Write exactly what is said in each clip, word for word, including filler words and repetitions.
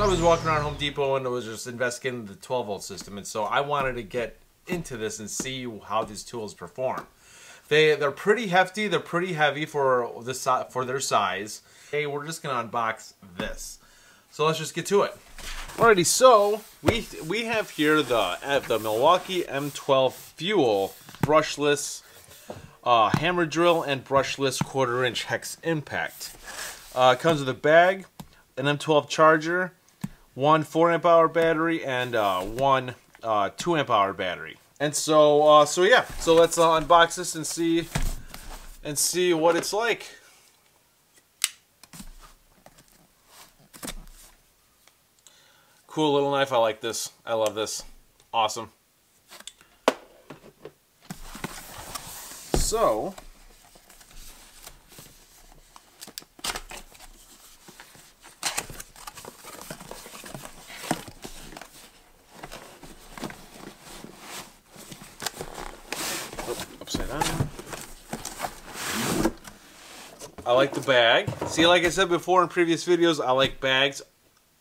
So I was walking around Home Depot and I was just investigating the twelve volt system, and so I wanted to get into this and see how these tools perform. They, they're pretty hefty, they're pretty heavy for, the, for their size. Hey, we're just gonna unbox this. So let's just get to it. Alrighty, so we we have here the the Milwaukee M twelve Fuel brushless uh, hammer drill and brushless quarter inch hex impact. Uh, it comes with a bag, an M twelve charger, one four amp hour battery, and uh, one uh, two amp hour battery. And so uh, so yeah, so let's uh, unbox this and see and see what it's like. Cool little knife. I like this. I love this. Awesome. So, oh, upside down. I like the bag. See, like I said before in previous videos, I like bags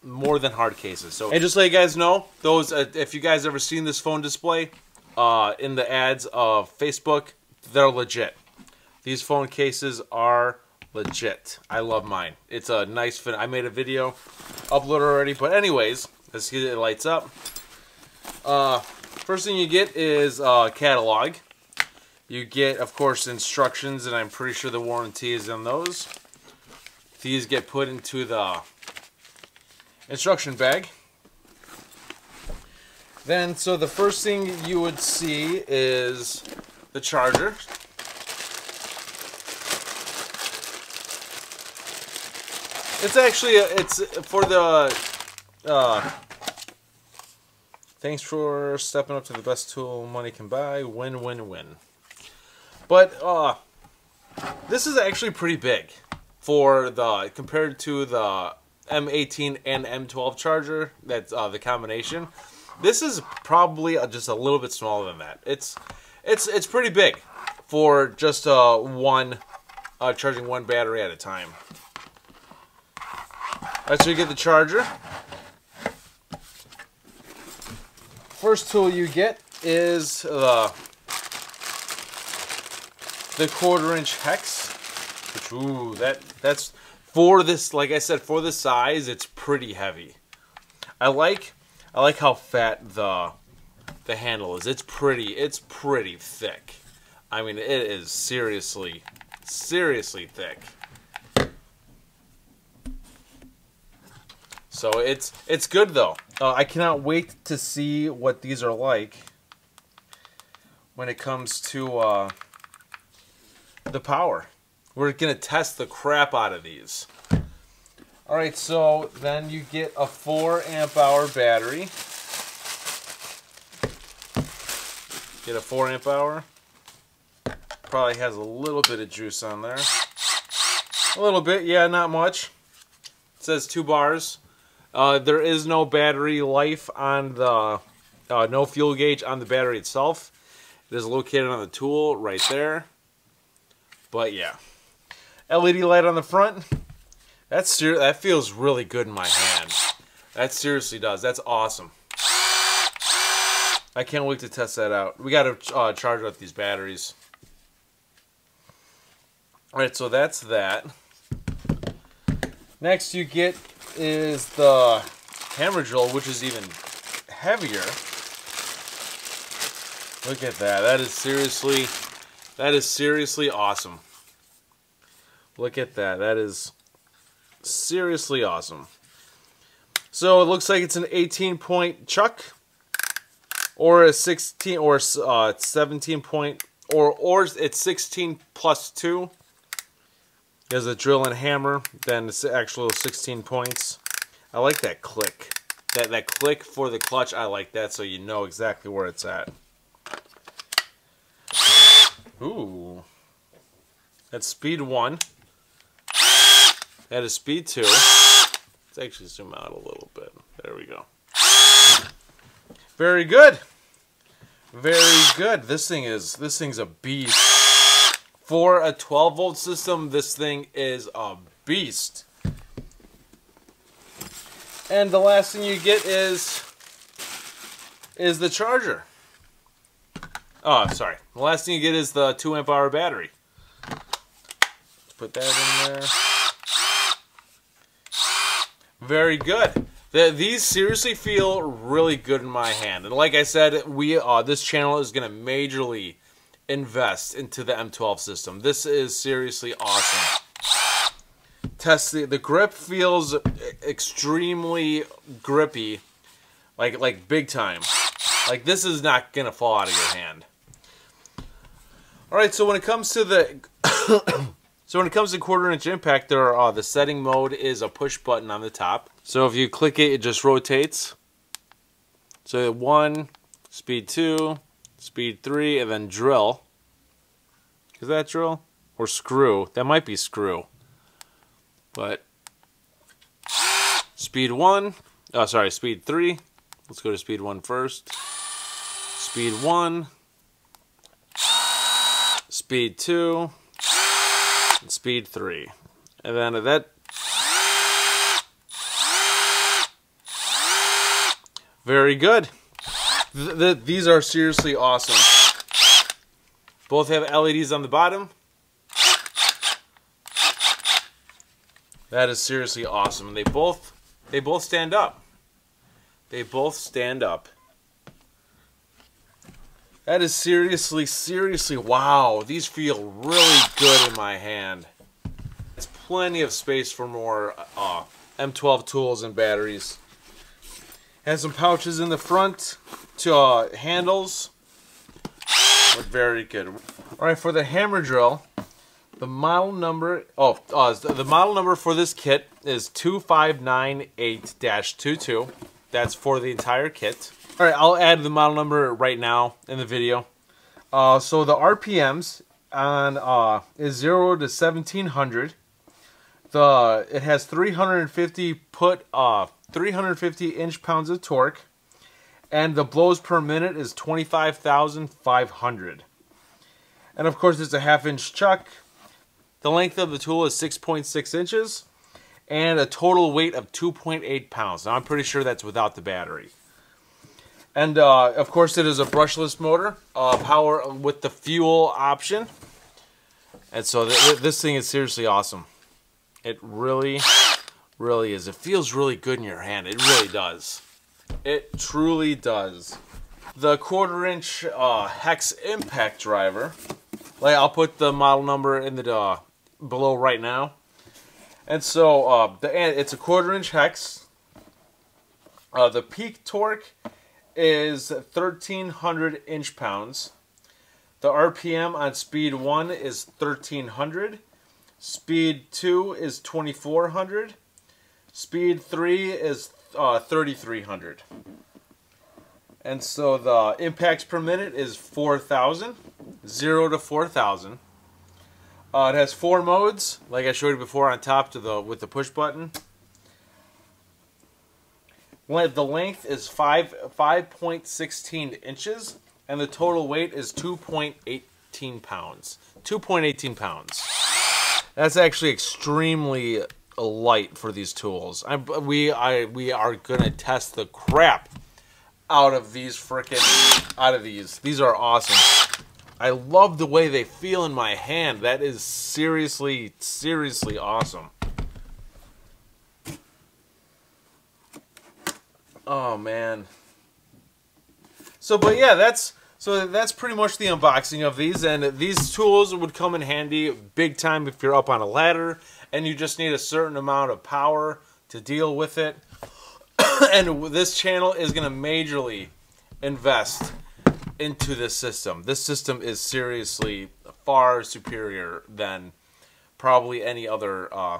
more than hard cases. So, and just so you guys know, those uh, if you guys ever seen this phone display uh, in the ads of Facebook, they're legit. These phone cases are legit. I love mine. It's a nice fin. I made a video, uploaded already, but anyways, let's get it lights up. Uh, first thing you get is a catalog. You get, of course, instructions, and I'm pretty sure the warranty is in those. These get put into the instruction bag. Then, so the first thing you would see is the charger. It's actually a, it's for the uh, thanks for stepping up to the best tool money can buy. Win, win, win. But uh, this is actually pretty big for the compared to the M eighteen and M twelve charger. That's uh, the combination. This is probably just a little bit smaller than that. It's it's it's pretty big for just uh, one uh, charging one battery at a time. All right, so you get the charger. First tool you get is uh, the quarter inch hex. Which, ooh, that that's. For this, like I said, for the size, it's pretty heavy. I like, I like how fat the, the handle is. It's pretty, it's pretty thick. I mean, it is seriously, seriously thick. So it's, it's good though. Uh, I cannot wait to see what these are like when it comes to uh, the power. We're gonna test the crap out of these. All right, so then you get a four amp hour battery. Get a four amp hour. Probably has a little bit of juice on there. A little bit, yeah, not much. It says two bars. Uh, there is no battery life on the, uh, no fuel gauge on the battery itself. It is located on the tool right there. But yeah. L E D light on the front. That's ser that feels really good in my hand. That seriously does. That's awesome. I can't wait to test that out. We got to uh, charge up these batteries. All right, so that's that. Next you get is the hammer drill, which is even heavier. Look at that. That is seriously, that is seriously awesome. Look at that. That is seriously awesome. So it looks like it's an eighteen point chuck, or a sixteen, or uh, seventeen point, or or it's sixteen plus two. There's a drill and hammer. Then it's actual sixteen points. I like that click. That that click for the clutch. I like that, so you know exactly where it's at. Ooh, that's speed one. That is speed two. Let's actually zoom out a little bit. There we go. Very good. Very good. This thing is, this thing's a beast. For a twelve volt system, this thing is a beast. And the last thing you get is is the charger. Oh, sorry. The last thing you get is the two amp hour battery. Put that in there. Very good. The, these seriously feel really good in my hand. And like I said, we uh, this channel is going to majorly invest into the M twelve system. This is seriously awesome. Test the, the grip feels extremely grippy, like like big time. Like this is not going to fall out of your hand. All right, so when it comes to the So when it comes to quarter inch impact, there are, uh, the setting mode is a push button on the top. So if you click it, it just rotates. So one, speed two, speed three, and then drill. Is that drill? Or screw. That might be screw. But speed one, oh sorry, speed three. Let's go to speed one first. Speed one, speed two, speed three, and then that very good. Th th these are seriously awesome. Both have L E Ds on the bottom. That is seriously awesome. They both they both stand up. They both stand up. That is seriously, seriously, wow. These feel really good in my hand. There's plenty of space for more uh, M twelve tools and batteries. Has some pouches in the front to uh, handles. But very good. All right, for the hammer drill, the model number, oh, uh, the model number for this kit is two five nine eight dash two two. That's for the entire kit. All right, I'll add the model number right now in the video. Uh, so the R P Ms on uh, is zero to seventeen hundred. The it has three hundred fifty put uh, three hundred fifty inch pounds of torque, and the blows per minute is twenty-five thousand five hundred. And of course, it's a half inch chuck. The length of the tool is six point six inches, and a total weight of two point eight pounds. Now I'm pretty sure that's without the battery. And uh, of course it is a brushless motor, uh, power with the fuel option. And so th this thing is seriously awesome. It really, really is. It feels really good in your hand. It really does. It truly does. The quarter inch uh, hex impact driver, like I'll put the model number in the uh, below right now. And so uh, the, it's a quarter inch hex. Uh, the peak torque is thirteen hundred inch pounds. The R P M on speed one is thirteen hundred. Speed two is twenty-four hundred. Speed three is uh, thirty-three hundred. And so the impacts per minute is four thousand, zero to four thousand. Uh, it has four modes, like I showed you before on top to the with the push button. The length is five point one six inches, and the total weight is two point one eight pounds. two point one eight pounds. That's actually extremely light for these tools. I, we I we are gonna test the crap out of these frickin' out of these. These are awesome. I love the way they feel in my hand. That is seriously, seriously awesome. Oh man. So, but yeah, that's so that's pretty much the unboxing of these, and these tools would come in handy big time if you're up on a ladder and you just need a certain amount of power to deal with it. And this channel is going to majorly invest into this system. This system is seriously far superior than probably any other. Uh,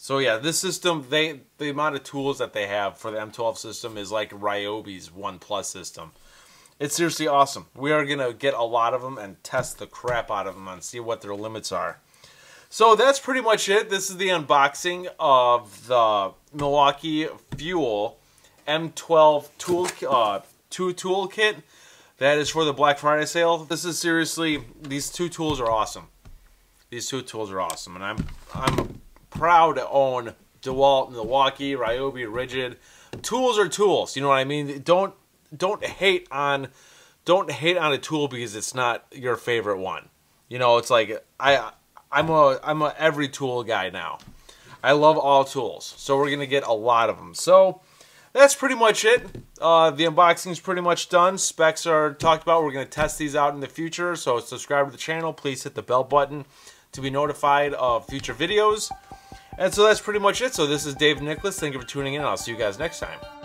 So yeah, this system, they the amount of tools that they have for the M twelve system is like Ryobi's OnePlus system. It's seriously awesome. We are going to get a lot of them and test the crap out of them and see what their limits are. So that's pretty much it. This is the unboxing of the Milwaukee Fuel M twelve tool, uh, two tool kit. That is for the Black Friday sale. This is seriously, these two tools are awesome. These two tools are awesome, and I'm I'm proud to own Dewalt, Milwaukee, Ryobi, Rigid. Tools are tools, you know what I mean? Don't don't hate on don't hate on a tool because it's not your favorite one. You know, it's like I I'm a I'm a every tool guy now. I love all tools, so we're gonna get a lot of them. So that's pretty much it. Uh, the unboxing is pretty much done. Specs are talked about. We're gonna test these out in the future. So subscribe to the channel. Please hit the bell button to be notified of future videos. And so that's pretty much it. So this is David Nicklas. Thank you for tuning in. I'll see you guys next time.